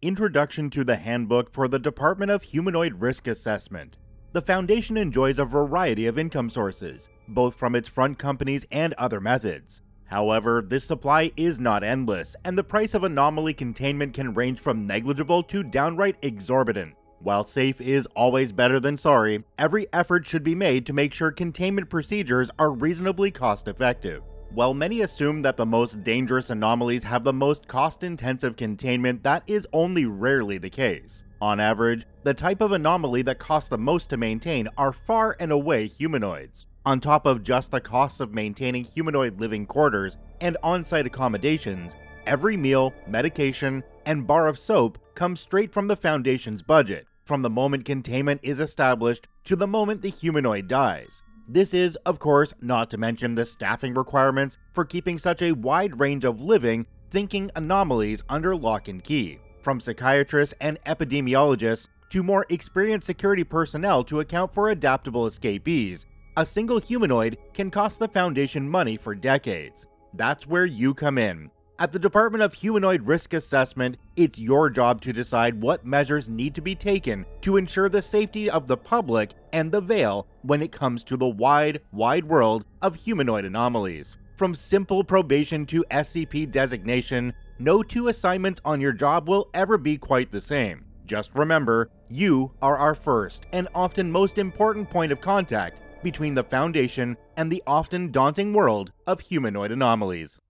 Introduction to the Handbook for the Department of Humanoid Risk Assessment. The Foundation enjoys a variety of income sources, both from its front companies and other methods. However, this supply is not endless, and the price of anomaly containment can range from negligible to downright exorbitant. While safe is always better than sorry, every effort should be made to make sure containment procedures are reasonably cost-effective. While many assume that the most dangerous anomalies have the most cost-intensive containment, that is only rarely the case. On average, the type of anomaly that costs the most to maintain are far and away humanoids. On top of just the costs of maintaining humanoid living quarters and on-site accommodations, every meal, medication, and bar of soap comes straight from the Foundation's budget, from the moment containment is established to the moment the humanoid dies. This is, of course, not to mention the staffing requirements for keeping such a wide range of living, thinking anomalies under lock and key, from psychiatrists and epidemiologists to more experienced security personnel to account for adaptable escapees. A single humanoid can cost the Foundation money for decades. That's where you come in. At the Department of Humanoid Risk Assessment, it's your job to decide what measures need to be taken to ensure the safety of the public and the veil when it comes to the wide world of humanoid anomalies. From simple probation to SCP designation, no two assignments on your job will ever be quite the same. Just remember, you are our first and often most important point of contact between the Foundation and the often daunting world of humanoid anomalies.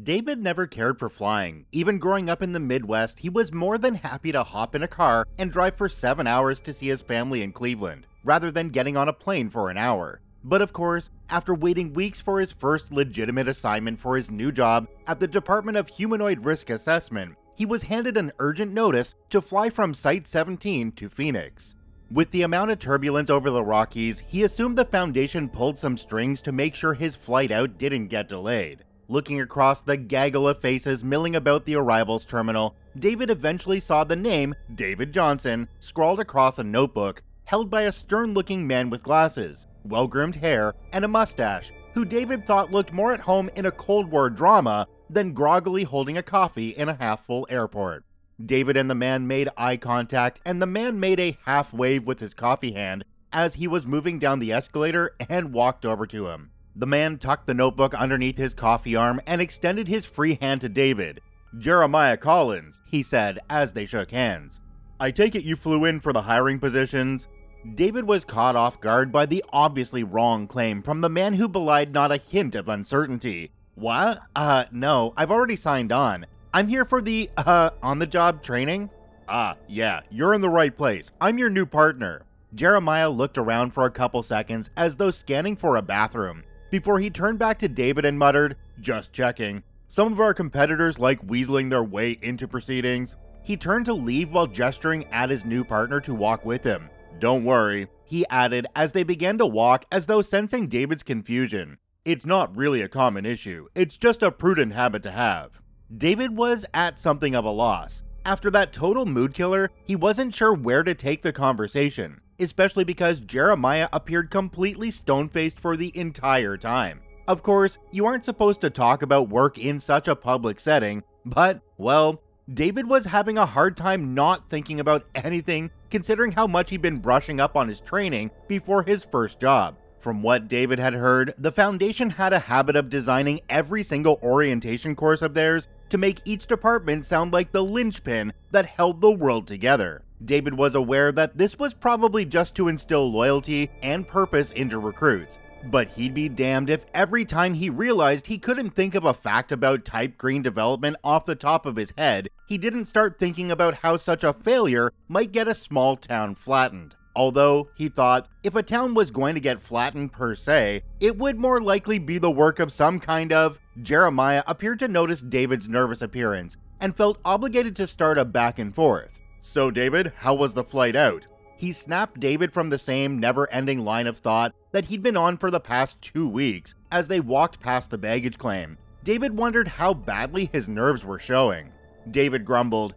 David never cared for flying. Even growing up in the Midwest, he was more than happy to hop in a car and drive for 7 hours to see his family in Cleveland, rather than getting on a plane for an hour. But of course, after waiting weeks for his first legitimate assignment for his new job at the Department of Humanoid Risk Assessment, he was handed an urgent notice to fly from Site 17 to Phoenix. With the amount of turbulence over the Rockies, he assumed the Foundation pulled some strings to make sure his flight out didn't get delayed. Looking across the gaggle of faces milling about the arrivals terminal, David eventually saw the name David Johnson scrawled across a notebook held by a stern-looking man with glasses, well-groomed hair, and a mustache, who David thought looked more at home in a Cold War drama than groggily holding a coffee in a half-full airport. David and the man made eye contact, and the man made a half wave with his coffee hand as he was moving down the escalator and walked over to him. The man tucked the notebook underneath his coffee arm and extended his free hand to David. "Jeremiah Collins," he said as they shook hands. "I take it you flew in for the hiring positions?" David was caught off guard by the obviously wrong claim from the man who belied not a hint of uncertainty. "What? No, I've already signed on. I'm here for the, on-the-job training?" "Ah, yeah, you're in the right place. I'm your new partner." Jeremiah looked around for a couple seconds as though scanning for a bathroom, before he turned back to David and muttered, "Just checking. Some of our competitors like weaseling their way into proceedings." He turned to leave while gesturing at his new partner to walk with him. "Don't worry," he added as they began to walk, as though sensing David's confusion. "It's not really a common issue. It's just a prudent habit to have." David was at something of a loss. After that total mood killer, he wasn't sure where to take the conversation, especially because Jeremiah appeared completely stone-faced for the entire time. Of course, you aren't supposed to talk about work in such a public setting, but, well, David was having a hard time not thinking about anything considering how much he'd been brushing up on his training before his first job. From what David had heard, the Foundation had a habit of designing every single orientation course of theirs to make each department sound like the linchpin that held the world together. David was aware that this was probably just to instill loyalty and purpose into recruits, but he'd be damned if every time he realized he couldn't think of a fact about Type Green development off the top of his head, he didn't start thinking about how such a failure might get a small town flattened. Although, he thought, if a town was going to get flattened per se, it would more likely be the work of some kind of... Jeremiah appeared to notice David's nervous appearance and felt obligated to start a back and forth. "So David, how was the flight out?" He snapped David from the same never-ending line of thought that he'd been on for the past 2 weeks as they walked past the baggage claim. David wondered how badly his nerves were showing. David grumbled,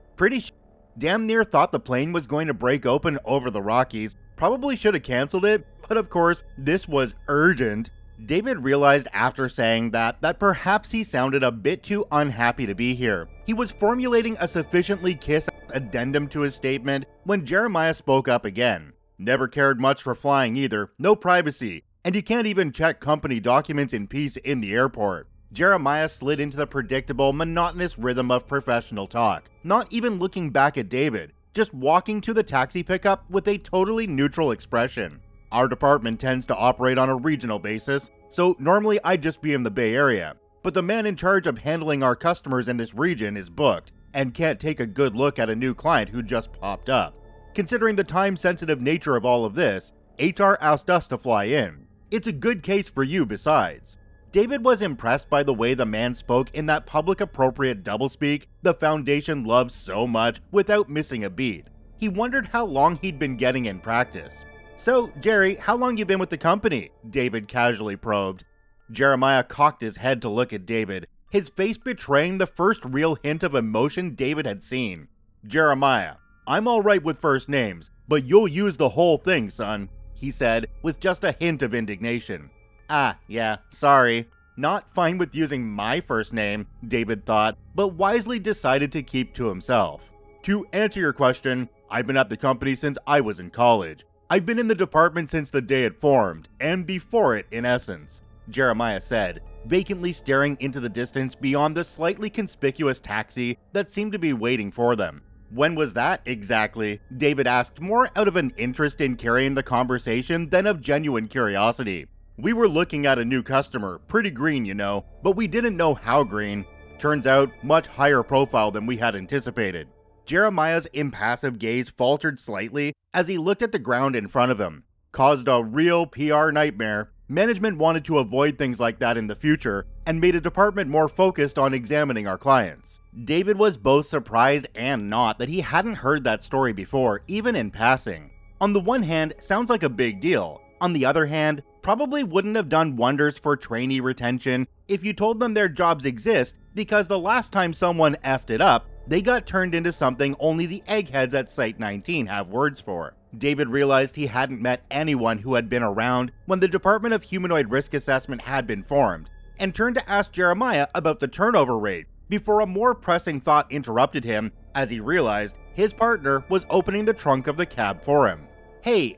"Damn near thought the plane was going to break open over the Rockies. Probably should have canceled it, but of course, this was urgent." David realized after saying that perhaps he sounded a bit too unhappy to be here. He was formulating a sufficiently kiss addendum to his statement when Jeremiah spoke up again. Never cared much for flying either, no privacy, and you can't even check company documents in peace in the airport. Jeremiah slid into the predictable, monotonous rhythm of professional talk, not even looking back at David, just walking to the taxi pickup with a totally neutral expression. Our department tends to operate on a regional basis, so normally I'd just be in the Bay Area, but the man in charge of handling our customers in this region is booked and can't take a good look at a new client who just popped up. Considering the time-sensitive nature of all of this, HR asked us to fly in. It's a good case for you besides. David was impressed by the way the man spoke in that public-appropriate doublespeak the Foundation loves so much without missing a beat. He wondered how long he'd been getting in practice. So, Jerry, how long you been with the company? David casually probed. Jeremiah cocked his head to look at David, his face betraying the first real hint of emotion David had seen. Jeremiah, I'm alright with first names, but you'll use the whole thing, son, he said, with just a hint of indignation. Ah, yeah, sorry. Not fine with using my first name, David thought, but wisely decided to keep to himself. To answer your question, I've been at the company since I was in college. I've been in the department since the day it formed, and before it in essence, Jeremiah said, vacantly staring into the distance beyond the slightly conspicuous taxi that seemed to be waiting for them. When was that exactly? David asked, more out of an interest in carrying the conversation than of genuine curiosity. We were looking at a new customer, pretty green, you know, but we didn't know how green. Turns out, much higher profile than we had anticipated. Jeremiah's impassive gaze faltered slightly as he looked at the ground in front of him. Caused a real PR nightmare. Management wanted to avoid things like that in the future and made a department more focused on examining our clients. David was both surprised and not that he hadn't heard that story before, even in passing. On the one hand, sounds like a big deal. On the other hand, probably wouldn't have done wonders for trainee retention if you told them their jobs exist, because the last time someone effed it up, they got turned into something only the eggheads at Site 19 have words for. David realized he hadn't met anyone who had been around when the Department of Humanoid Risk Assessment had been formed, and turned to ask Jeremiah about the turnover rate before a more pressing thought interrupted him as he realized his partner was opening the trunk of the cab for him. Hey,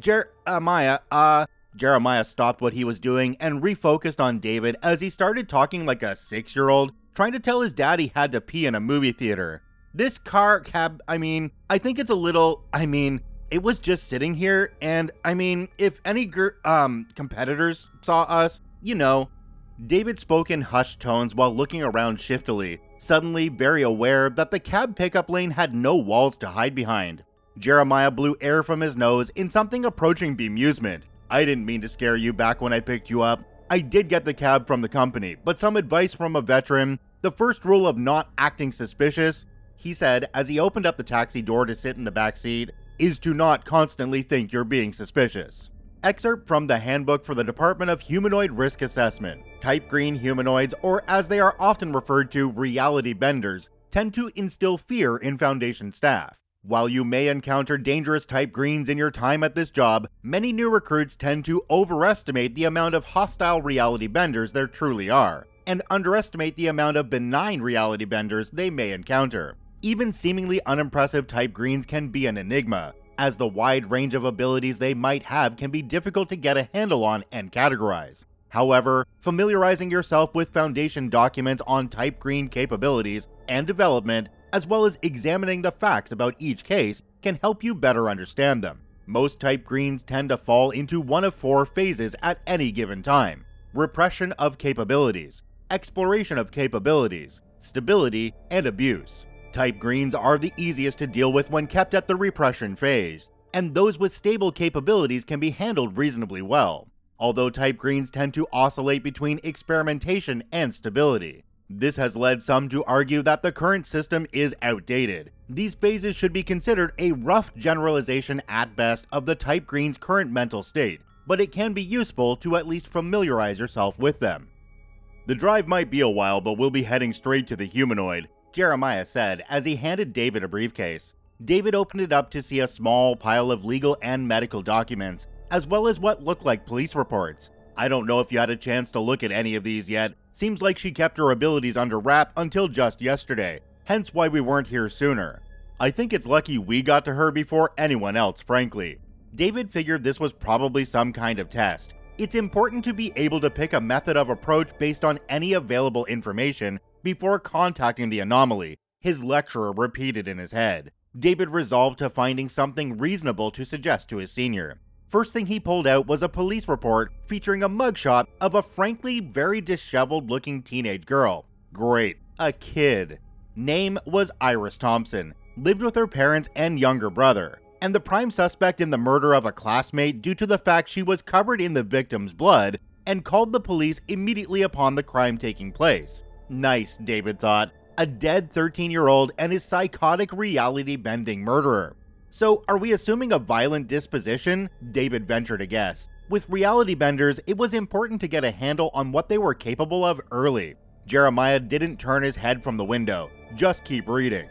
Jeremiah stopped what he was doing and refocused on David as he started talking like a 6-year-old trying to tell his dad he had to pee in a movie theater. This I think it's a little, it was just sitting here, and if any competitors saw us, you know. David spoke in hushed tones while looking around shiftily, suddenly very aware that the cab pickup lane had no walls to hide behind. Jeremiah blew air from his nose in something approaching bemusement. I didn't mean to scare you back when I picked you up. I did get the cab from the company, but some advice from a veteran, the first rule of not acting suspicious, he said as he opened up the taxi door to sit in the back seat, is to not constantly think you're being suspicious. Excerpt from the Handbook for the Department of Humanoid Risk Assessment. Type Green humanoids, or as they are often referred to, Reality Benders, tend to instill fear in Foundation staff. While you may encounter dangerous Type Greens in your time at this job, many new recruits tend to overestimate the amount of hostile Reality Benders there truly are, and underestimate the amount of benign Reality Benders they may encounter. Even seemingly unimpressive Type Greens can be an enigma, as the wide range of abilities they might have can be difficult to get a handle on and categorize. However, familiarizing yourself with Foundation documents on Type Green capabilities and development, as well as examining the facts about each case, can help you better understand them. Most Type Greens tend to fall into one of four phases at any given time: repression of capabilities, exploration of capabilities, stability, and abuse. Type Greens are the easiest to deal with when kept at the repression phase, and those with stable capabilities can be handled reasonably well, although Type Greens tend to oscillate between experimentation and stability. This has led some to argue that the current system is outdated. These phases should be considered a rough generalization at best of the Type Green's current mental state, but it can be useful to at least familiarize yourself with them. The drive might be a while, but we'll be heading straight to the humanoid, Jeremiah said as he handed David a briefcase. David opened it up to see a small pile of legal and medical documents, as well as what looked like police reports. I don't know if you had a chance to look at any of these yet. Seems like she kept her abilities under wrap until just yesterday, hence why we weren't here sooner. I think it's lucky we got to her before anyone else, frankly. David figured this was probably some kind of test. It's important to be able to pick a method of approach based on any available information before contacting the anomaly, his lecturer repeated in his head. David resolved to finding something reasonable to suggest to his senior. First thing he pulled out was a police report featuring a mugshot of a frankly very disheveled looking teenage girl. Great, a kid. Name was Iris Thompson, lived with her parents and younger brother, and the prime suspect in the murder of a classmate due to the fact she was covered in the victim's blood and called the police immediately upon the crime taking place. Nice, David thought, a dead 13-year-old and his psychotic reality-bending murderer. So, are we assuming a violent disposition? David ventured a guess. With reality benders, it was important to get a handle on what they were capable of early. Jeremiah didn't turn his head from the window, just keep reading.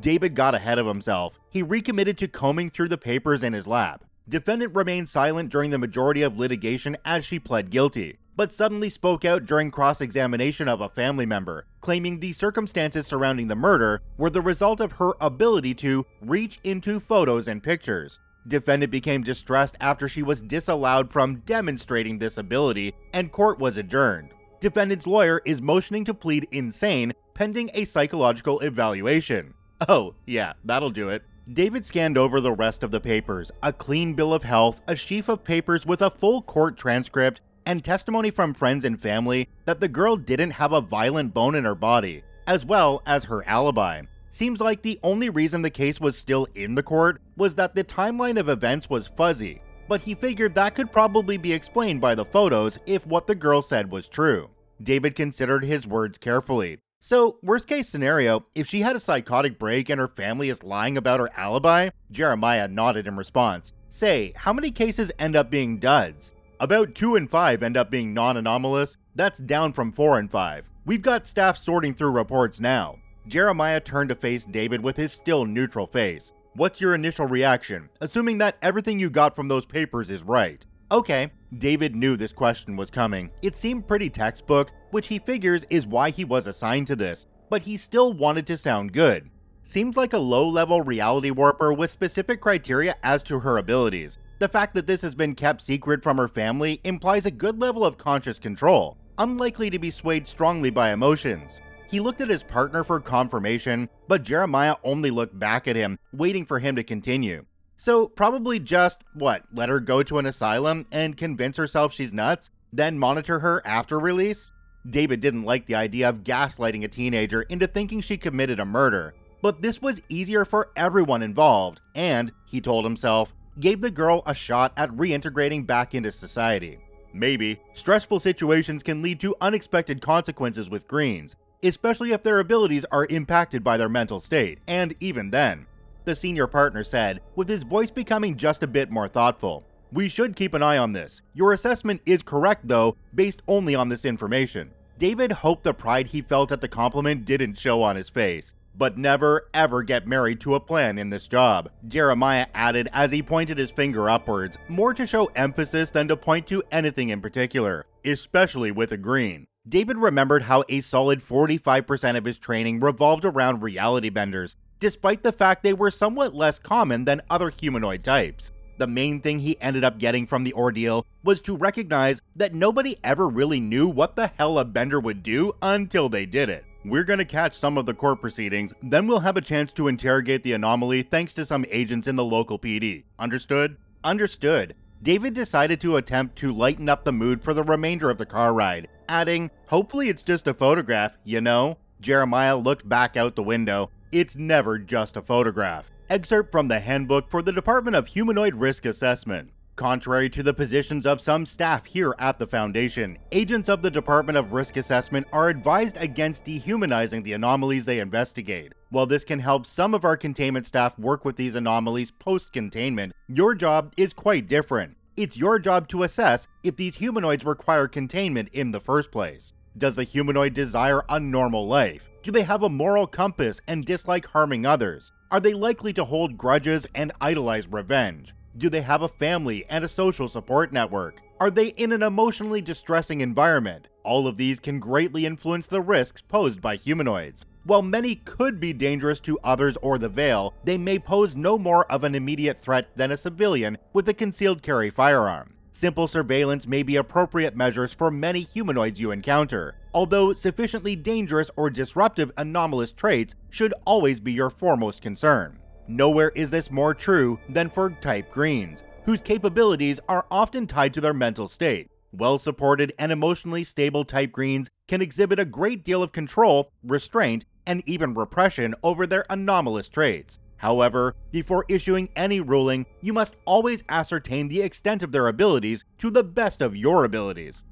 David got ahead of himself. He recommitted to combing through the papers in his lap. Defendant remained silent during the majority of litigation as she pled guilty, but suddenly spoke out during cross-examination of a family member, claiming the circumstances surrounding the murder were the result of her ability to reach into photos and pictures. Defendant became distressed after she was disallowed from demonstrating this ability and court was adjourned. Defendant's lawyer is motioning to plead insane pending a psychological evaluation. Oh, yeah, that'll do it. David scanned over the rest of the papers, a clean bill of health, a sheaf of papers with a full court transcript, and testimony from friends and family that the girl didn't have a violent bone in her body, as well as her alibi. Seems like the only reason the case was still in the court was that the timeline of events was fuzzy, but he figured that could probably be explained by the photos if what the girl said was true. David considered his words carefully. So, worst case scenario, if she had a psychotic break and her family is lying about her alibi, Jeremiah nodded in response. Say, how many cases end up being duds? About 2 in 5 end up being non-anomalous. That's down from 4 in 5. We've got staff sorting through reports now. Jeremiah turned to face David with his still neutral face. What's your initial reaction, assuming that everything you got from those papers is right? Okay, David knew this question was coming. It seemed pretty textbook, which he figures is why he was assigned to this, but he still wanted to sound good. Seems like a low-level reality warper with specific criteria as to her abilities. The fact that this has been kept secret from her family implies a good level of conscious control, unlikely to be swayed strongly by emotions. He looked at his partner for confirmation, but Jeremiah only looked back at him, waiting for him to continue. So probably just, what, let her go to an asylum and convince herself she's nuts, then monitor her after release? David didn't like the idea of gaslighting a teenager into thinking she committed a murder, but this was easier for everyone involved, and, he told himself, gave the girl a shot at reintegrating back into society. Maybe stressful situations can lead to unexpected consequences with Greens, especially if their abilities are impacted by their mental state, and even then, the senior partner said, with his voice becoming just a bit more thoughtful. We should keep an eye on this. Your assessment is correct though, based only on this information. David hoped the pride he felt at the compliment didn't show on his face. But never, ever get married to a plan in this job, Jeremiah added as he pointed his finger upwards, more to show emphasis than to point to anything in particular, especially with a green. David remembered how a solid 45% of his training revolved around reality benders, despite the fact they were somewhat less common than other humanoid types. The main thing he ended up getting from the ordeal was to recognize that nobody ever really knew what the hell a bender would do until they did it. We're gonna catch some of the court proceedings, then we'll have a chance to interrogate the anomaly thanks to some agents in the local PD. Understood? Understood. David decided to attempt to lighten up the mood for the remainder of the car ride, adding, hopefully it's just a photograph, you know? Jeremiah looked back out the window. It's never just a photograph. Excerpt from the handbook for the Department of Humanoid Risk Assessment. Contrary to the positions of some staff here at the Foundation, agents of the Department of Risk Assessment are advised against dehumanizing the anomalies they investigate. While this can help some of our containment staff work with these anomalies post-containment, your job is quite different. It's your job to assess if these humanoids require containment in the first place. Does the humanoid desire a normal life? Do they have a moral compass and dislike harming others? Are they likely to hold grudges and idolize revenge? Do they have a family and a social support network? Are they in an emotionally distressing environment? All of these can greatly influence the risks posed by humanoids. While many could be dangerous to others or the Veil, they may pose no more of an immediate threat than a civilian with a concealed carry firearm. Simple surveillance may be appropriate measures for many humanoids you encounter, although sufficiently dangerous or disruptive anomalous traits should always be your foremost concern. Nowhere is this more true than for Type Greens, whose capabilities are often tied to their mental state. Well-supported and emotionally stable Type Greens can exhibit a great deal of control, restraint, and even repression over their anomalous traits. However, before issuing any ruling, you must always ascertain the extent of their abilities to the best of your abilities.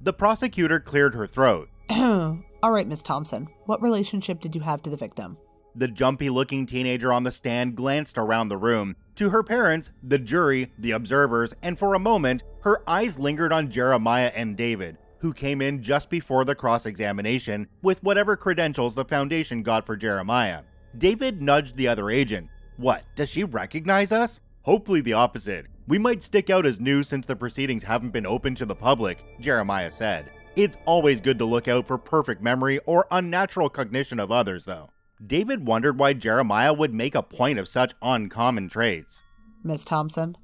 The prosecutor cleared her throat. Alright, Miss Thompson, what relationship did you have to the victim? The jumpy-looking teenager on the stand glanced around the room. To her parents, the jury, the observers, and for a moment, her eyes lingered on Jeremiah and David, who came in just before the cross-examination with whatever credentials the Foundation got for Jeremiah. David nudged the other agent. What, does she recognize us? Hopefully the opposite. We might stick out as new since the proceedings haven't been open to the public, Jeremiah said. It's always good to look out for perfect memory or unnatural cognition of others, though. David wondered why Jeremiah would make a point of such uncommon traits. Miss Thompson?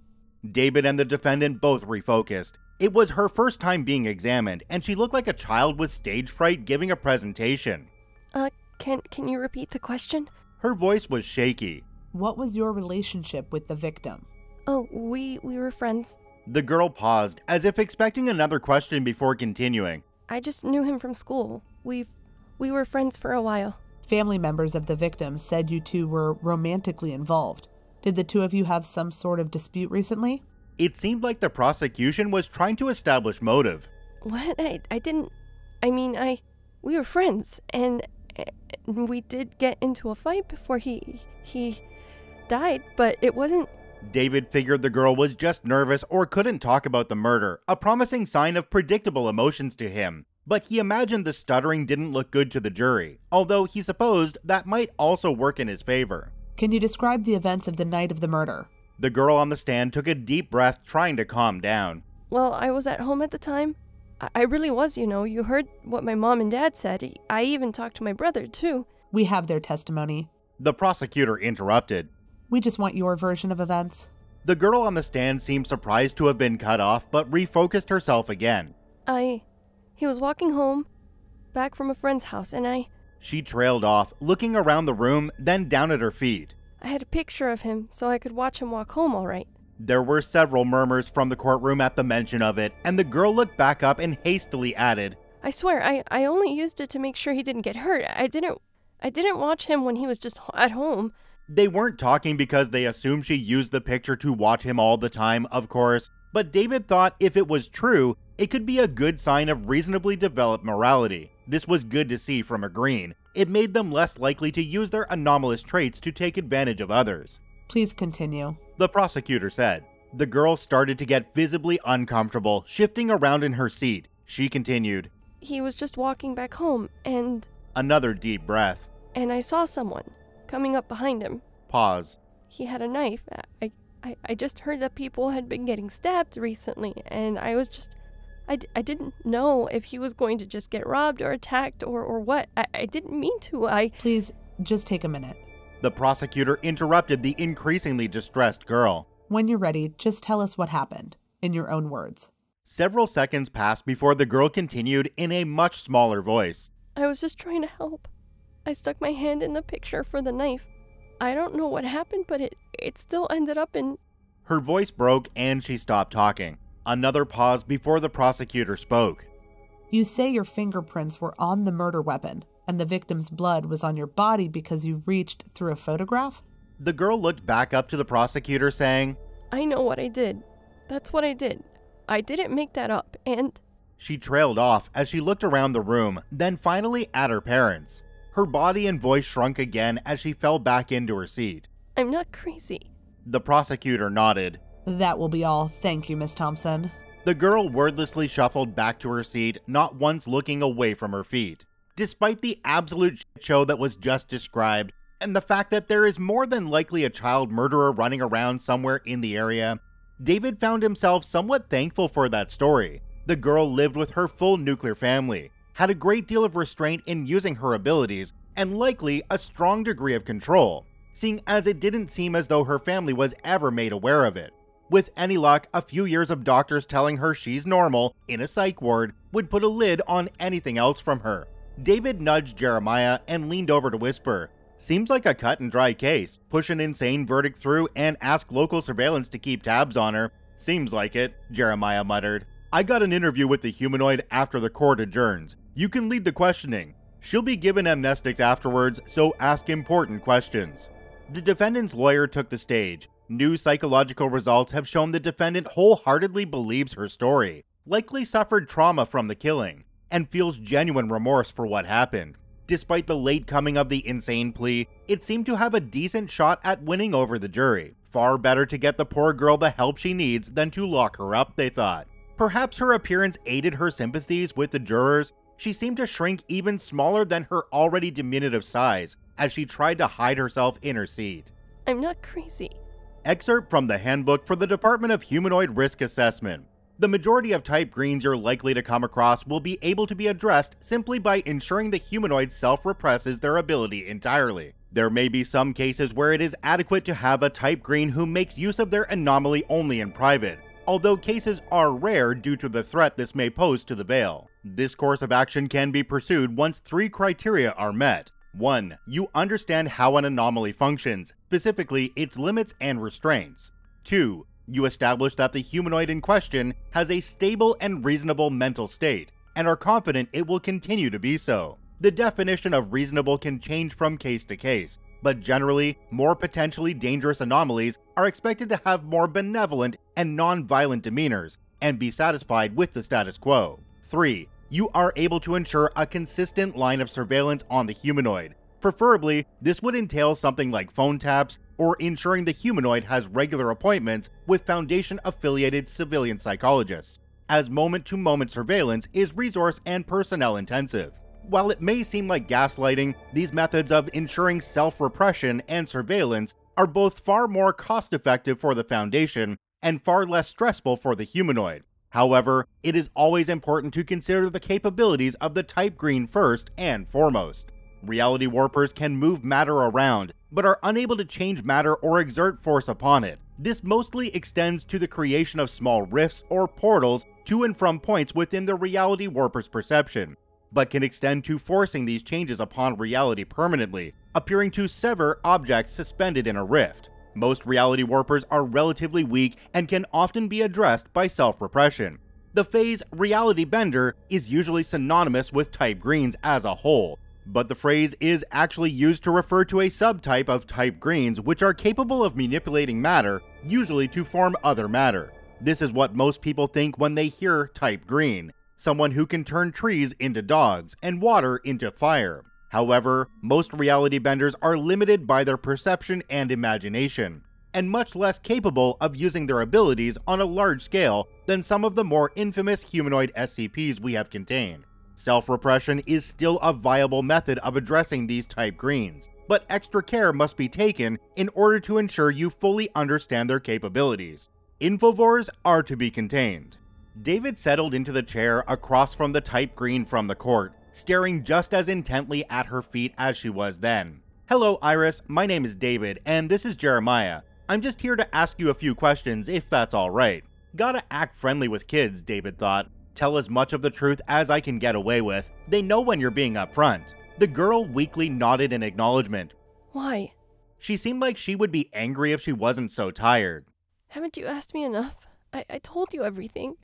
David and the defendant both refocused. It was her first time being examined, and she looked like a child with stage fright giving a presentation. Can you repeat the question? Her voice was shaky. What was your relationship with the victim? Oh, we were friends. The girl paused, as if expecting another question before continuing. I just knew him from school. We were friends for a while. Family members of the victim said you two were romantically involved. Did the two of you have some sort of dispute recently? It seemed like the prosecution was trying to establish motive. What? We were friends, and we did get into a fight before he died, but it wasn't... David figured the girl was just nervous or couldn't talk about the murder, a promising sign of predictable emotions to him. But he imagined the stuttering didn't look good to the jury, although he supposed that might also work in his favor. Can you describe the events of the night of the murder? The girl on the stand took a deep breath, trying to calm down. Well, I was at home at the time. I really was, you know. You heard what my mom and dad said. I even talked to my brother, too. We have their testimony. The prosecutor interrupted. We just want your version of events. The girl on the stand seemed surprised to have been cut off, but refocused herself again. He was walking home, back from a friend's house, and She trailed off, looking around the room, then down at her feet. I had a picture of him, so I could watch him walk home all right. There were several murmurs from the courtroom at the mention of it, and the girl looked back up and hastily added, I swear, I only used it to make sure he didn't get hurt. I didn't watch him when he was just at home. They weren't talking because they assumed she used the picture to watch him all the time, of course, but David thought if it was true, it could be a good sign of reasonably developed morality. This was good to see from a Green. It made them less likely to use their anomalous traits to take advantage of others. Please continue, the prosecutor said. The girl started to get visibly uncomfortable, shifting around in her seat. She continued. He was just walking back home, and... Another deep breath. And I saw someone coming up behind him. Pause. He had a knife. I just heard that people had been getting stabbed recently, and I was just... I didn't know if he was going to just get robbed or attacked or what. I didn't mean to. Please, just take a minute. The prosecutor interrupted the increasingly distressed girl. When you're ready, just tell us what happened, in your own words. Several seconds passed before the girl continued in a much smaller voice. I was just trying to help. I stuck my hand in the picture for the knife. I don't know what happened, but it still ended up in... Her voice broke and she stopped talking. Another pause before the prosecutor spoke. You say your fingerprints were on the murder weapon, and the victim's blood was on your body because you reached through a photograph? The girl looked back up to the prosecutor saying, I know what I did. That's what I did. I didn't make that up, and... She trailed off as she looked around the room, then finally at her parents. Her body and voice shrunk again as she fell back into her seat. I'm not crazy. The prosecutor nodded. That will be all. Thank you, Miss Thompson. The girl wordlessly shuffled back to her seat, not once looking away from her feet. Despite the absolute shit show that was just described, and the fact that there is more than likely a child murderer running around somewhere in the area, David found himself somewhat thankful for that story. The girl lived with her full nuclear family, had a great deal of restraint in using her abilities, and likely a strong degree of control, seeing as it didn't seem as though her family was ever made aware of it. With any luck, a few years of doctors telling her she's normal in a psych ward would put a lid on anything else from her. David nudged Jeremiah and leaned over to whisper, "Seems like a cut and dry case. Push an insane verdict through and ask local surveillance to keep tabs on her." "Seems like it," Jeremiah muttered. "I got an interview with the humanoid after the court adjourns. You can lead the questioning. She'll be given amnestics afterwards, so ask important questions." The defendant's lawyer took the stage. New psychological results have shown the defendant wholeheartedly believes her story, likely suffered trauma from the killing, and feels genuine remorse for what happened. Despite the late coming of the insane plea, it seemed to have a decent shot at winning over the jury. Far better to get the poor girl the help she needs than to lock her up, they thought. Perhaps her appearance aided her sympathies with the jurors. She seemed to shrink even smaller than her already diminutive size as she tried to hide herself in her seat. "I'm not crazy." Excerpt from the Handbook for the Department of Humanoid Risk Assessment. The majority of type greens you're likely to come across will be able to be addressed simply by ensuring the humanoid self-represses their ability entirely. There may be some cases where it is adequate to have a type green who makes use of their anomaly only in private, although cases are rare due to the threat this may pose to the veil. This course of action can be pursued once three criteria are met. 1. You understand how an anomaly functions, specifically its limits and restraints. 2. You establish that the humanoid in question has a stable and reasonable mental state, and are confident it will continue to be so. The definition of reasonable can change from case to case, but generally, more potentially dangerous anomalies are expected to have more benevolent and non-violent demeanors, and be satisfied with the status quo. 3. You are able to ensure a consistent line of surveillance on the humanoid. Preferably, this would entail something like phone taps, or ensuring the humanoid has regular appointments with Foundation-affiliated civilian psychologists, as moment-to-moment surveillance is resource and personnel-intensive. While it may seem like gaslighting, these methods of ensuring self-repression and surveillance are both far more cost-effective for the Foundation and far less stressful for the humanoid. However, it is always important to consider the capabilities of the type green first and foremost. Reality warpers can move matter around, but are unable to change matter or exert force upon it. This mostly extends to the creation of small rifts or portals to and from points within the reality warper's perception, but can extend to forcing these changes upon reality permanently, appearing to sever objects suspended in a rift. Most reality warpers are relatively weak and can often be addressed by self-repression. The phrase Reality Bender is usually synonymous with type greens as a whole, but the phrase is actually used to refer to a subtype of type greens which are capable of manipulating matter, usually to form other matter. This is what most people think when they hear type green, someone who can turn trees into dogs and water into fire. However, most reality benders are limited by their perception and imagination, and much less capable of using their abilities on a large scale than some of the more infamous humanoid SCPs we have contained. Self-repression is still a viable method of addressing these type greens, but extra care must be taken in order to ensure you fully understand their capabilities. Infovores are to be contained. David settled into the chair across from the type green from the court, staring just as intently at her feet as she was then. "Hello, Iris. My name is David, and this is Jeremiah. I'm just here to ask you a few questions, if that's alright." Gotta act friendly with kids, David thought. Tell as much of the truth as I can get away with. They know when you're being upfront. The girl weakly nodded in acknowledgement. "Why?" She seemed like she would be angry if she wasn't so tired. "Haven't you asked me enough? I told you everything."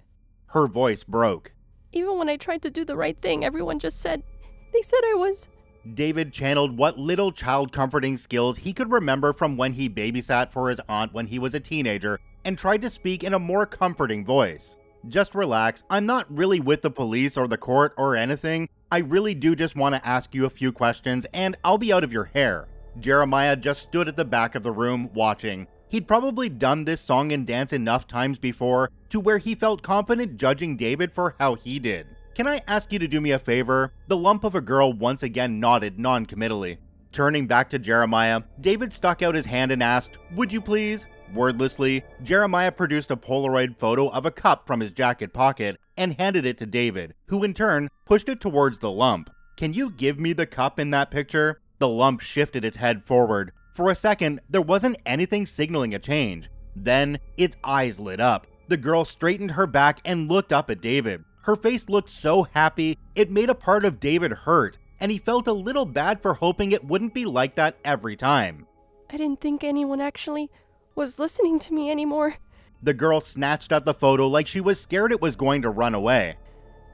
Her voice broke. "Even when I tried to do the right thing, everyone just said, they said I was..." David channeled what little child comforting skills he could remember from when he babysat for his aunt when he was a teenager and tried to speak in a more comforting voice. "Just relax, I'm not really with the police or the court or anything. I really do just want to ask you a few questions and I'll be out of your hair." Jeremiah just stood at the back of the room, watching. He'd probably done this song and dance enough times before to where he felt confident judging David for how he did. "Can I ask you to do me a favor?" The lump of a girl once again nodded non-committally. Turning back to Jeremiah, David stuck out his hand and asked, "Would you please?" Wordlessly, Jeremiah produced a Polaroid photo of a cup from his jacket pocket and handed it to David, who in turn pushed it towards the lump. "Can you give me the cup in that picture?" The lump shifted its head forward. For a second, there wasn't anything signaling a change. Then, its eyes lit up. The girl straightened her back and looked up at David. Her face looked so happy, it made a part of David hurt, and he felt a little bad for hoping it wouldn't be like that every time. "I didn't think anyone actually was listening to me anymore." The girl snatched at the photo like she was scared it was going to run away.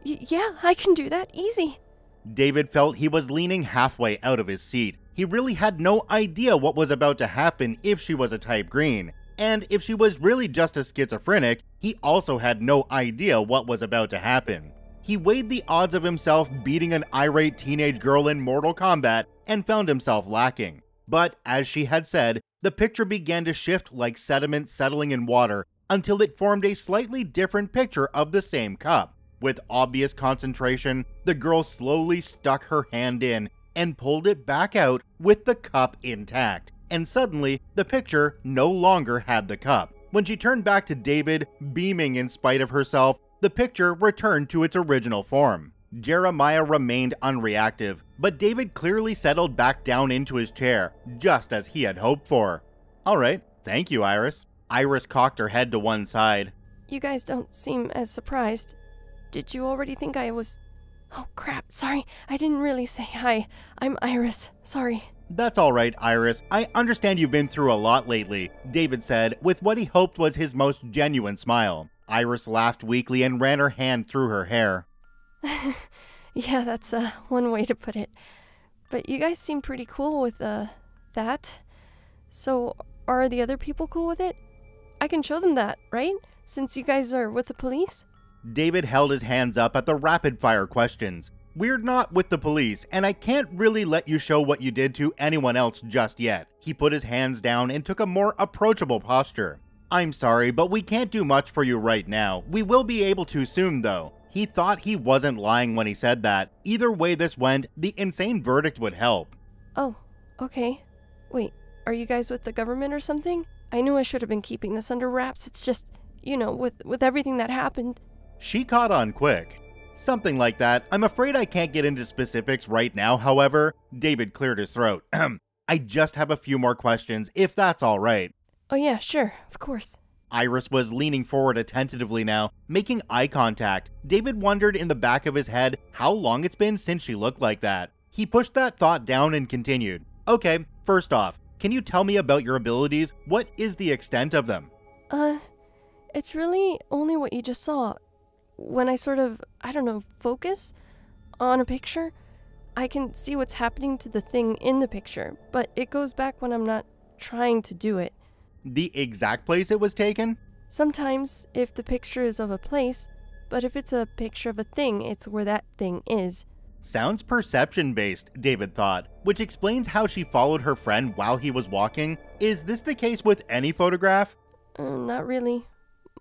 Yeah, I can do that, easy." David felt he was leaning halfway out of his seat. He really had no idea what was about to happen if she was a Type Green. And if she was really just a schizophrenic, he also had no idea what was about to happen. He weighed the odds of himself beating an irate teenage girl in Mortal Kombat and found himself lacking. But, as she had said, the picture began to shift like sediment settling in water until it formed a slightly different picture of the same cup. With obvious concentration, the girl slowly stuck her hand in and pulled it back out with the cup intact. And suddenly, the picture no longer had the cup. When she turned back to David, beaming in spite of herself, the picture returned to its original form. Jeremiah remained unreactive, but David clearly settled back down into his chair, just as he had hoped for. "All right, thank you, Iris." Iris cocked her head to one side. "You guys don't seem as surprised. Did you already think I was... Oh, crap, sorry, I didn't really say hi. I'm Iris, sorry." "That's all right, Iris. I understand you've been through a lot lately," David said, with what he hoped was his most genuine smile. Iris laughed weakly and ran her hand through her hair. "Yeah, that's one way to put it. But you guys seem pretty cool with that. So, are the other people cool with it? I can show them that, right? Since you guys are with the police?" David held his hands up at the rapid-fire questions. "We're not with the police, and I can't really let you show what you did to anyone else just yet." He put his hands down and took a more approachable posture. "I'm sorry, but we can't do much for you right now. We will be able to soon, though." He thought he wasn't lying when he said that. Either way this went, the insane verdict would help. "Oh, okay. Wait, are you guys with the government or something? I knew I should have been keeping this under wraps. It's just, you know, with everything that happened." She caught on quick. "Something like that. I'm afraid I can't get into specifics right now, however." David cleared his throat. "I just have a few more questions, if that's all right." "Oh yeah, sure, of course." Iris was leaning forward attentively now, making eye contact. David wondered in the back of his head how long it's been since she looked like that. He pushed that thought down and continued. "Okay, first off, can you tell me about your abilities? What is the extent of them?" It's really only what you just saw. When I sort of, I don't know, focus on a picture, I can see what's happening to the thing in the picture, but it goes back when I'm not trying to do it." "The exact place it was taken?" "Sometimes, if the picture is of a place, but if it's a picture of a thing, it's where that thing is." Sounds perception-based, David thought, which explains how she followed her friend while he was walking. Is this the case with any photograph? Not really.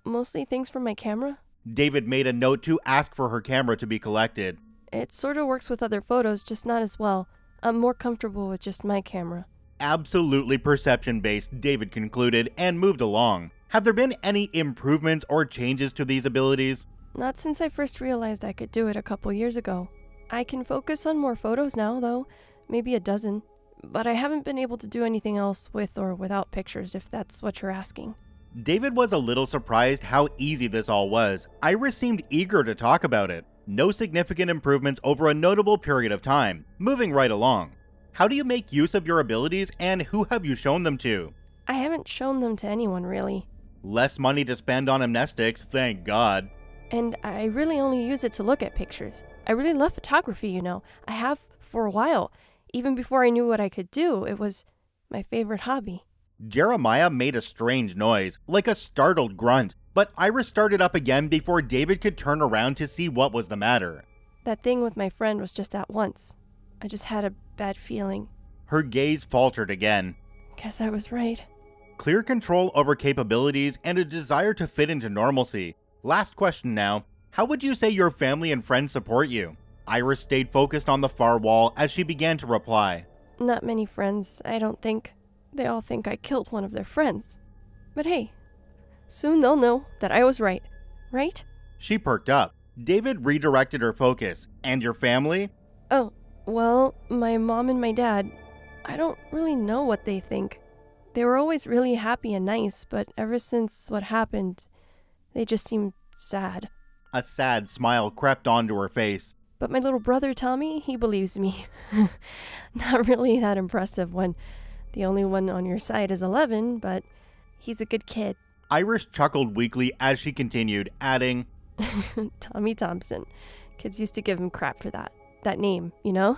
Mostly things from my camera." David made a note to ask for her camera to be collected. "It sort of works with other photos, just not as well. I'm more comfortable with just my camera." Absolutely perception-based, David concluded, and moved along. "Have there been any improvements or changes to these abilities?" "Not since I first realized I could do it a couple years ago. I can focus on more photos now, though, maybe a dozen. But I haven't been able to do anything else with or without pictures, if that's what you're asking." David was a little surprised how easy this all was. Iris seemed eager to talk about it. No significant improvements over a notable period of time. Moving right along. "How do you make use of your abilities, and who have you shown them to?" "I haven't shown them to anyone, really." Less money to spend on amnestics, thank God. "And I really only use it to look at pictures. I really love photography, you know. I have for a while. Even before I knew what I could do, it was my favorite hobby." Jeremiah made a strange noise, like a startled grunt, but Iris started up again before David could turn around to see what was the matter. "That thing with my friend was just that once. I just had a bad feeling." Her gaze faltered again. "Guess I was right." Clear control over capabilities and a desire to fit into normalcy. Last question now. How would you say your family and friends support you? Iris stayed focused on the far wall as she began to reply. Not many friends, I don't think. They all think I killed one of their friends. But hey, soon they'll know that I was right. Right? She perked up. David redirected her focus. And your family? Oh, well, my mom and my dad. I don't really know what they think. They were always really happy and nice, but ever since what happened, they just seemed sad. A sad smile crept onto her face. But my little brother, Tommy, he believes me. Not really that impressive when the only one on your side is 11, but he's a good kid. Iris chuckled weakly as she continued, adding, Tommy Thompson. Kids used to give him crap for that name, you know?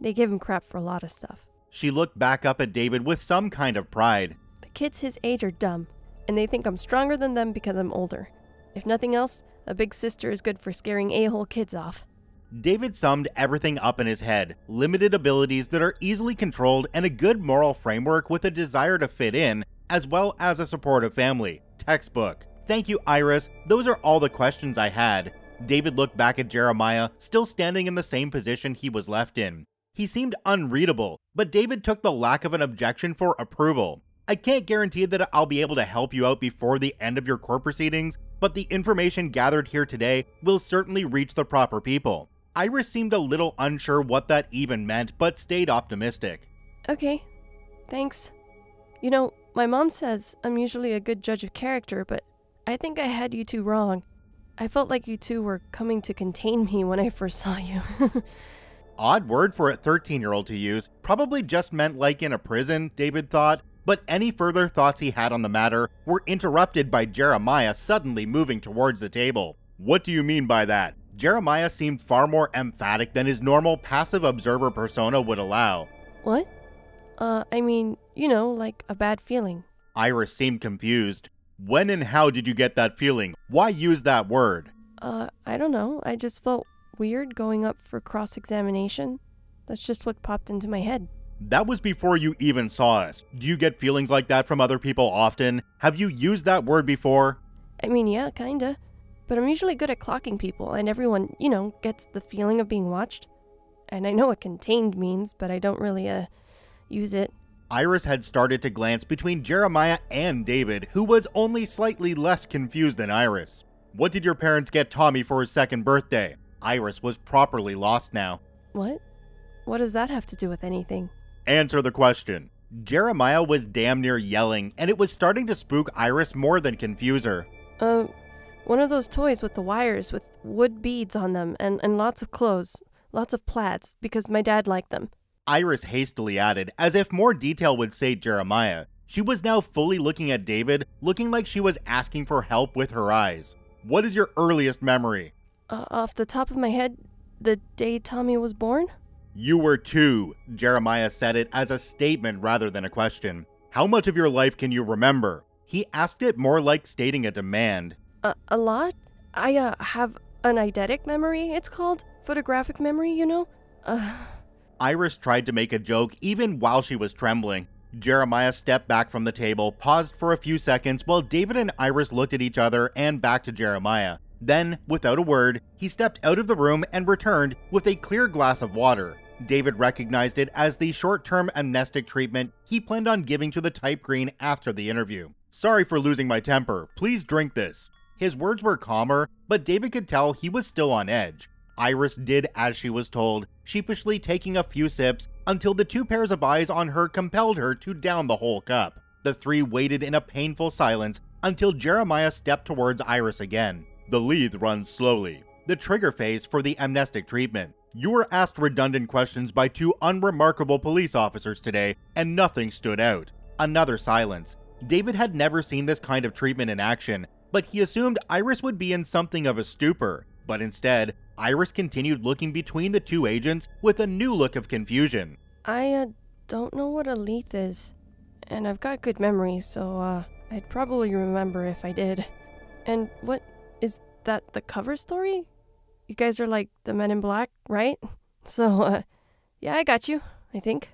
They give him crap for a lot of stuff. She looked back up at David with some kind of pride. The kids his age are dumb, and they think I'm stronger than them because I'm older. If nothing else, a big sister is good for scaring a-hole kids off. David summed everything up in his head, limited abilities that are easily controlled and a good moral framework with a desire to fit in, as well as a supportive family. Textbook. Thank you, Iris. Those are all the questions I had. David looked back at Jeremiah, still standing in the same position he was left in. He seemed unreadable, but David took the lack of an objection for approval. I can't guarantee that I'll be able to help you out before the end of your court proceedings, but the information gathered here today will certainly reach the proper people. Iris seemed a little unsure what that even meant, but stayed optimistic. Okay, thanks. You know, my mom says I'm usually a good judge of character, but I think I had you two wrong. I felt like you two were coming to contain me when I first saw you. Odd word for a 13-year-old to use. Probably just meant like in a prison, David thought. But any further thoughts he had on the matter were interrupted by Jeremiah suddenly moving towards the table. What do you mean by that? Jeremiah seemed far more emphatic than his normal passive observer persona would allow. What? I mean, you know, like a bad feeling. Iris seemed confused. When and how did you get that feeling? Why use that word? I don't know. I just felt weird going up for cross-examination. That's just what popped into my head. That was before you even saw us. Do you get feelings like that from other people often? Have you used that word before? I mean, yeah, kinda. But I'm usually good at clocking people, and everyone, you know, gets the feeling of being watched. And I know what contained means, but I don't really, use it. Iris had started to glance between Jeremiah and David, who was only slightly less confused than Iris. What did your parents get Tommy for his second birthday? Iris was properly lost now. What? What does that have to do with anything? Answer the question. Jeremiah was damn near yelling, and it was starting to spook Iris more than confuse her. One of those toys with the wires with wood beads on them and lots of clothes, lots of plaids, because my dad liked them. Iris hastily added, as if more detail would save Jeremiah. She was now fully looking at David, looking like she was asking for help with her eyes. What is your earliest memory? Off the top of my head, the day Tommy was born? You were 2. Jeremiah said it as a statement rather than a question. How much of your life can you remember? He asked it more like stating a demand. A lot? I, have an eidetic memory, it's called. Photographic memory, you know? Iris tried to make a joke even while she was trembling. Jeremiah stepped back from the table, paused for a few seconds while David and Iris looked at each other and back to Jeremiah. Then, without a word, he stepped out of the room and returned with a clear glass of water. David recognized it as the short-term amnestic treatment he planned on giving to the Type Green after the interview. Sorry for losing my temper. Please drink this. His words were calmer, but David could tell he was still on edge. Iris did as she was told, sheepishly taking a few sips until the two pairs of eyes on her compelled her to down the whole cup. The three waited in a painful silence until Jeremiah stepped towards Iris again. The lead runs slowly, the trigger phase for the amnestic treatment. You were asked redundant questions by 2 unremarkable police officers today, and nothing stood out. Another silence. David had never seen this kind of treatment in action, but he assumed Iris would be in something of a stupor. But instead, Iris continued looking between the 2 agents with a new look of confusion. I, don't know what a Leith is, and I've got good memory, so, I'd probably remember if I did. And what, is that the cover story? You guys are like the Men in Black, right? So, yeah, I got you, I think.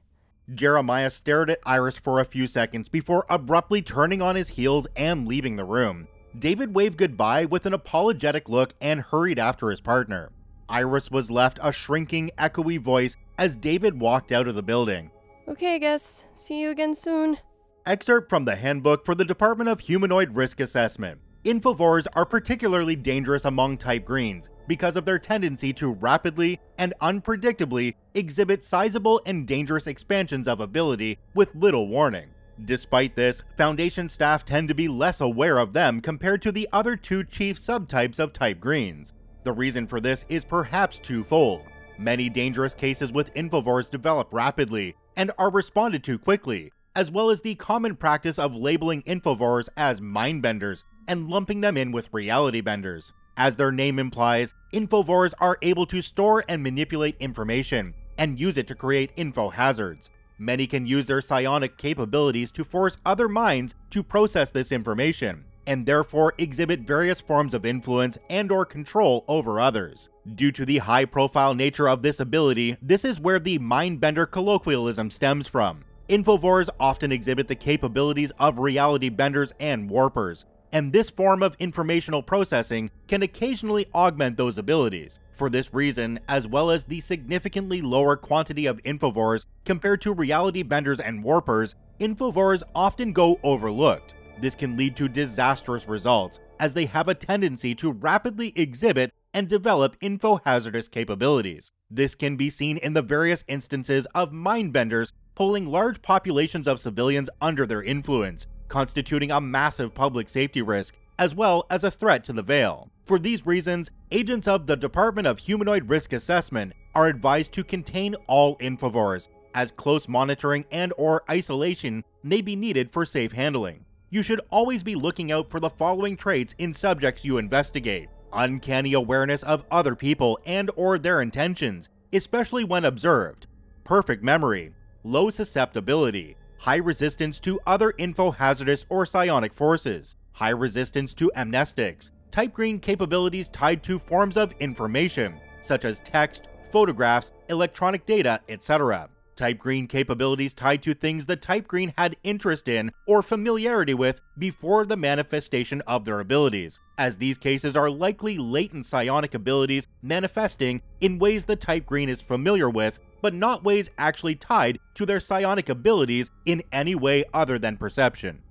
Jeremiah stared at Iris for a few seconds before abruptly turning on his heels and leaving the room. David waved goodbye with an apologetic look and hurried after his partner. Iris was left a shrinking, echoey voice as David walked out of the building. Okay, I guess. See you again soon. Excerpt from the Handbook for the Department of Humanoid Risk Assessment. Infovores are particularly dangerous among Type Greens because of their tendency to rapidly and unpredictably exhibit sizable and dangerous expansions of ability with little warning. Despite this, Foundation staff tend to be less aware of them compared to the other two chief subtypes of Type Greens. The reason for this is perhaps twofold. Many dangerous cases with Infovores develop rapidly and are responded to quickly, as well as the common practice of labeling Infovores as Mindbenders and lumping them in with Reality Benders. As their name implies, Infovores are able to store and manipulate information, and use it to create info hazards. Many can use their psionic capabilities to force other minds to process this information, and therefore exhibit various forms of influence and/or control over others. Due to the high-profile nature of this ability, this is where the Mindbender colloquialism stems from. Infovores often exhibit the capabilities of Reality Benders and Warpers, and this form of informational processing can occasionally augment those abilities. For this reason, as well as the significantly lower quantity of Infovores compared to Reality Benders and Warpers, Infovores often go overlooked. This can lead to disastrous results, as they have a tendency to rapidly exhibit and develop info-hazardous capabilities. This can be seen in the various instances of Mindbenders pulling large populations of civilians under their influence, constituting a massive public safety risk, as well as a threat to the Veil. For these reasons, agents of the Department of Humanoid Risk Assessment are advised to contain all Infovores, as close monitoring and/or isolation may be needed for safe handling. You should always be looking out for the following traits in subjects you investigate: uncanny awareness of other people and/or their intentions, especially when observed, perfect memory, low susceptibility, high resistance to other info-hazardous or psionic forces, high resistance to amnestics, Type Green capabilities tied to forms of information, such as text, photographs, electronic data, etc. Type Green capabilities tied to things the Type Green had interest in or familiarity with before the manifestation of their abilities, as these cases are likely latent psionic abilities manifesting in ways the Type Green is familiar with, but not ways actually tied to their psionic abilities in any way other than perception.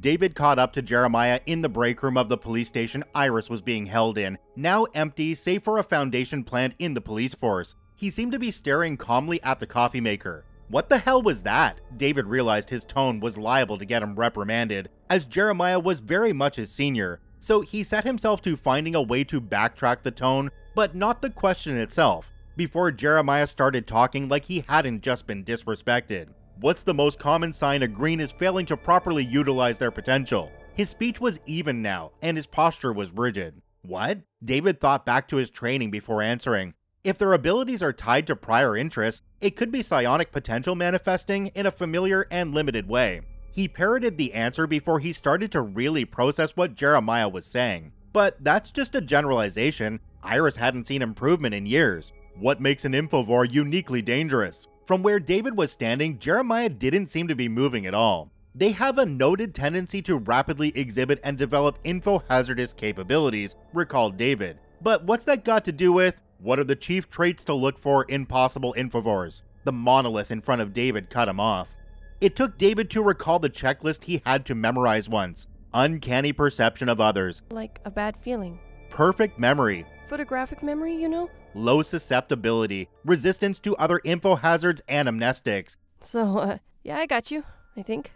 David caught up to Jeremiah in the break room of the police station Iris was being held in, now empty save for a Foundation plant in the police force. He seemed to be staring calmly at the coffee maker. What the hell was that? David realized his tone was liable to get him reprimanded, as Jeremiah was very much his senior, so he set himself to finding a way to backtrack the tone, but not the question itself, before Jeremiah started talking like he hadn't just been disrespected. What's the most common sign a green is failing to properly utilize their potential? His speech was even now, and his posture was rigid. What? David thought back to his training before answering. If their abilities are tied to prior interests, it could be psionic potential manifesting in a familiar and limited way. He parroted the answer before he started to really process what Jeremiah was saying. But that's just a generalization. Iris hadn't seen improvement in years. What makes an Infovore uniquely dangerous? From where David was standing, Jeremiah didn't seem to be moving at all. They have a noted tendency to rapidly exhibit and develop info-hazardous capabilities, recalled David. But what's that got to do with? What are the chief traits to look for in possible Infovores? The monolith in front of David cut him off. It took David to recall the checklist he had to memorize once. Uncanny perception of others. Like a bad feeling. Perfect memory. Photographic memory, you know? Low susceptibility, resistance to other info hazards and amnestics. So, yeah, I got you, I think.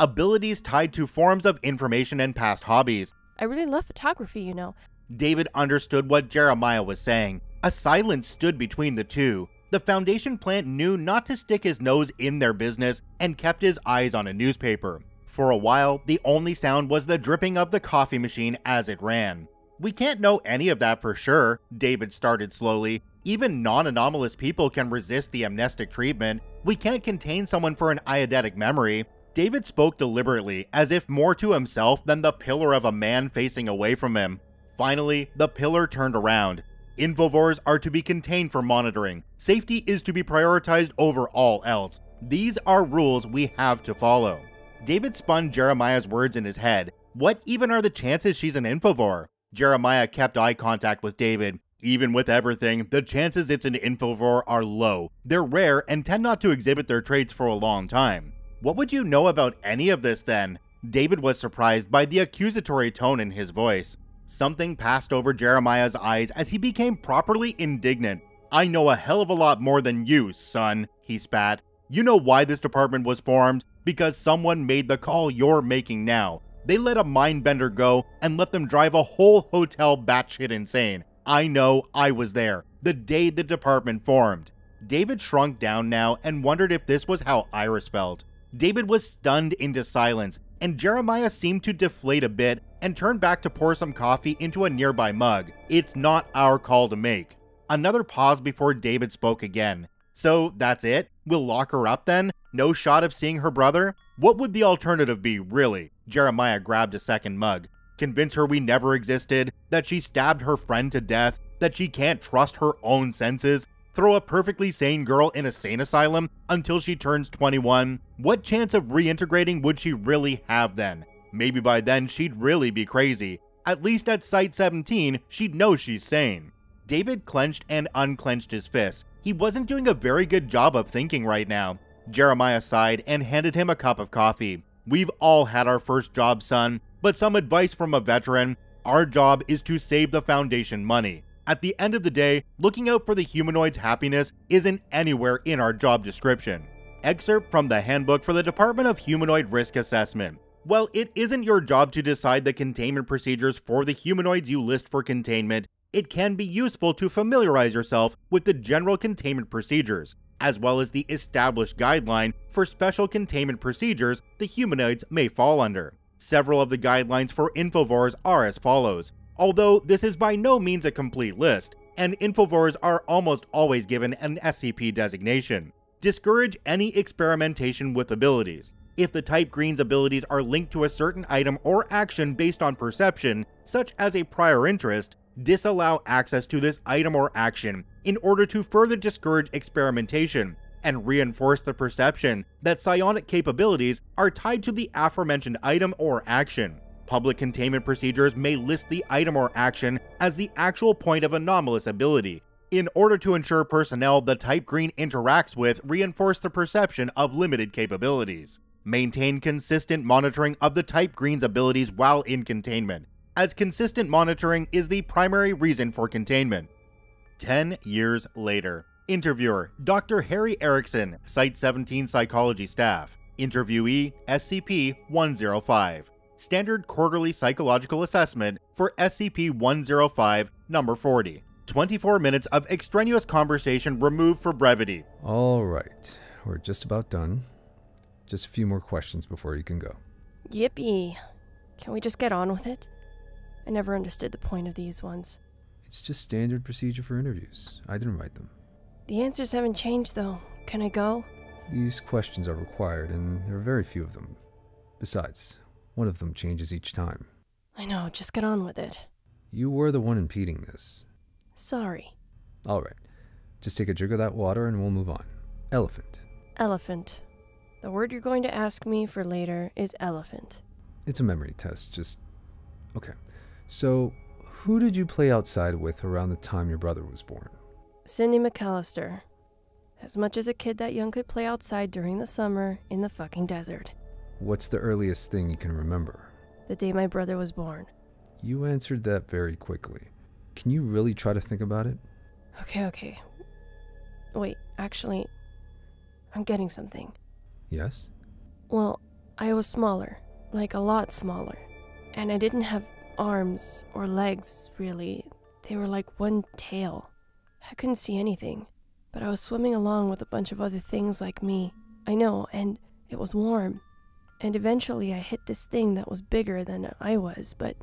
Abilities tied to forms of information and past hobbies. I really love photography, you know. David understood what Jeremiah was saying. A silence stood between the two. The Foundation plant knew not to stick his nose in their business and kept his eyes on a newspaper. For a while, the only sound was the dripping of the coffee machine as it ran. We can't know any of that for sure, David started slowly. Even non-anomalous people can resist the amnestic treatment. We can't contain someone for an eidetic memory. David spoke deliberately, as if more to himself than the pillar of a man facing away from him. Finally, the pillar turned around. Infovores are to be contained for monitoring. Safety is to be prioritized over all else. These are rules we have to follow. David spun Jeremiah's words in his head. What even are the chances she's an Infovore? Jeremiah kept eye contact with David. Even with everything, the chances it's an Infovore are low. They're rare and tend not to exhibit their traits for a long time. What would you know about any of this then? David was surprised by the accusatory tone in his voice. Something passed over Jeremiah's eyes as he became properly indignant. "I know a hell of a lot more than you, son," he spat. "You know why this department was formed? Because someone made the call you're making now. They let a Mindbender go and let them drive a whole hotel batshit insane. I know, I was there, the day the department formed." David shrunk down now and wondered if this was how Iris felt. David was stunned into silence, and Jeremiah seemed to deflate a bit and turned back to pour some coffee into a nearby mug. "It's not our call to make." Another pause before David spoke again. "So that's it? We'll lock her up then? No shot of seeing her brother? What would the alternative be, really?" Jeremiah grabbed a second mug. "Convince her we never existed, that she stabbed her friend to death, that she can't trust her own senses, throw a perfectly sane girl in a sane asylum until she turns 21. What chance of reintegrating would she really have then? Maybe by then she'd really be crazy. At least at Site 17, she'd know she's sane." David clenched and unclenched his fists. He wasn't doing a very good job of thinking right now. Jeremiah sighed and handed him a cup of coffee. "We've all had our first job, son. But some advice from a veteran, our job is to save the Foundation money. At the end of the day, looking out for the humanoids' happiness isn't anywhere in our job description." Excerpt from the Handbook for the Department of Humanoid Risk Assessment. While it isn't your job to decide the containment procedures for the humanoids you list for containment, it can be useful to familiarize yourself with the general containment procedures, as well as the established guideline for special containment procedures the humanoids may fall under. Several of the guidelines for Infovores are as follows, although this is by no means a complete list, and Infovores are almost always given an SCP designation. Discourage any experimentation with abilities. If the Type Greens abilities are linked to a certain item or action based on perception, such as a prior interest, disallow access to this item or action in order to further discourage experimentation, and reinforce the perception that psionic capabilities are tied to the aforementioned item or action. Public containment procedures may list the item or action as the actual point of anomalous ability, in order to ensure personnel the Type Green interacts with reinforce the perception of limited capabilities. Maintain consistent monitoring of the Type Green's abilities while in containment, as consistent monitoring is the primary reason for containment. 10 years later. Interviewer, Dr. Harry Erickson, Site 17 Psychology Staff. Interviewee, SCP-105. Standard Quarterly Psychological Assessment for SCP-105, Number 40. 24 minutes of extraneous conversation removed for brevity. All right, we're just about done. Just a few more questions before you can go. Yippee. Can we just get on with it? I never understood the point of these ones. It's just standard procedure for interviews. I didn't write them. The answers haven't changed, though. Can I go? These questions are required, and there are very few of them. Besides, one of them changes each time. I know, just get on with it. You were the one impeding this. Sorry. All right. Just take a drink of that water and we'll move on. Elephant. Elephant. The word you're going to ask me for later is elephant. It's a memory test, just... Okay. So, who did you play outside with around the time your brother was born? Cindy McAllister. As much as a kid that young could play outside during the summer in the fucking desert. What's the earliest thing you can remember? The day my brother was born. You answered that very quickly. Can you really try to think about it? Okay. Wait, actually, I'm getting something. Yes? Well, I was smaller, like a lot smaller. And I didn't have arms or legs, really. They were like one tail. I couldn't see anything, but I was swimming along with a bunch of other things like me. I know, and it was warm. And eventually I hit this thing that was bigger than I was, but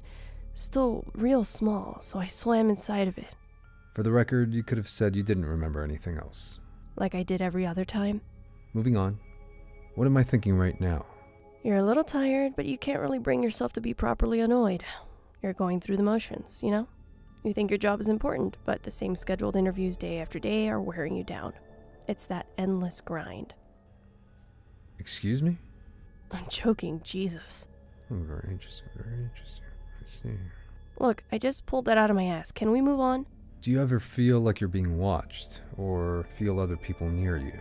still real small, so I swam inside of it. For the record, you could have said you didn't remember anything else. Like I did every other time. Moving on. What am I thinking right now? You're a little tired, but you can't really bring yourself to be properly annoyed. You're going through the motions, you know? You think your job is important, but the same scheduled interviews day after day are wearing you down. It's that endless grind. Excuse me? I'm joking, Jesus. Oh, very interesting, very interesting. I see. Look, I just pulled that out of my ass. Can we move on? Do you ever feel like you're being watched, or feel other people near you?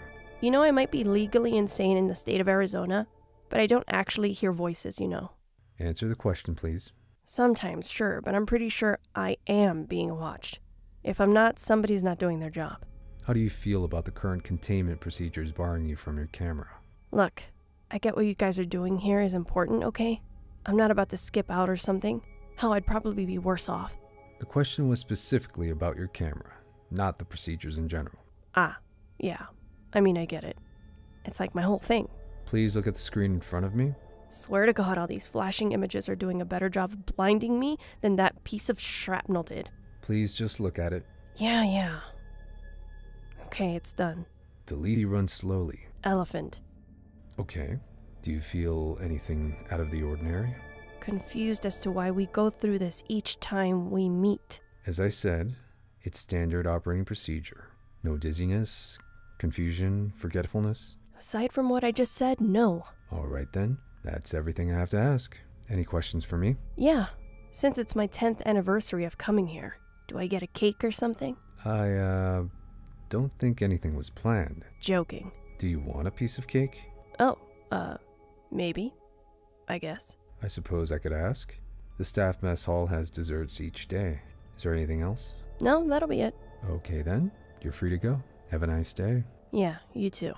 You know, I might be legally insane in the state of Arizona, but I don't actually hear voices, you know. Answer the question, please. Sometimes, sure, but I'm pretty sure I am being watched. If I'm not, somebody's not doing their job. How do you feel about the current containment procedures barring you from your camera? Look, I get what you guys are doing here is important, okay? I'm not about to skip out or something. Hell, I'd probably be worse off. The question was specifically about your camera, not the procedures in general. Ah, yeah. I mean, I get it. It's like my whole thing. Please look at the screen in front of me. Swear to God, all these flashing images are doing a better job of blinding me than that piece of shrapnel did. Please just look at it. Yeah. Okay, it's done. The lady runs slowly. Elephant. Okay. Do you feel anything out of the ordinary? Confused as to why we go through this each time we meet. As I said, it's standard operating procedure. No dizziness, confusion, forgetfulness. Aside from what I just said, no. All right then. That's everything I have to ask. Any questions for me? Yeah. Since it's my 10th anniversary of coming here, do I get a cake or something? I don't think anything was planned. Joking. Do you want a piece of cake? Oh, maybe. I guess. I suppose I could ask. The staff mess hall has desserts each day. Is there anything else? No, that'll be it. Okay then. You're free to go. Have a nice day. Yeah, you too.